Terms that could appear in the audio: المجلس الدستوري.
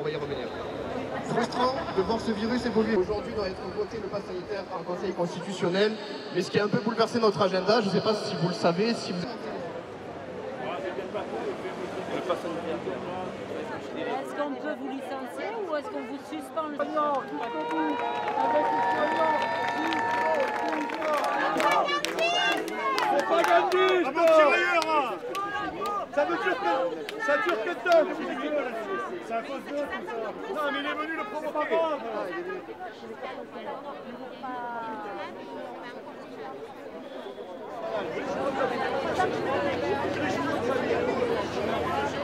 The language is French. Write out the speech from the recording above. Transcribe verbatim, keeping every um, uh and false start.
on va y revenir. Frustrant de voir ce virus évoluer. Aujourd'hui doit être voté le pass sanitaire par le Conseil constitutionnel, mais ce qui a un peu bouleversé notre agenda, je ne sais pas si vous le savez, si vous... Est-ce qu'on peut vous licencier ou est-ce qu'on vous suspend le... Ça ne dure que, ça dure que deux, comme vous dites. C'est à cause de eux, tout ça. Non, mais il est venu le provoquer. Voilà, je vais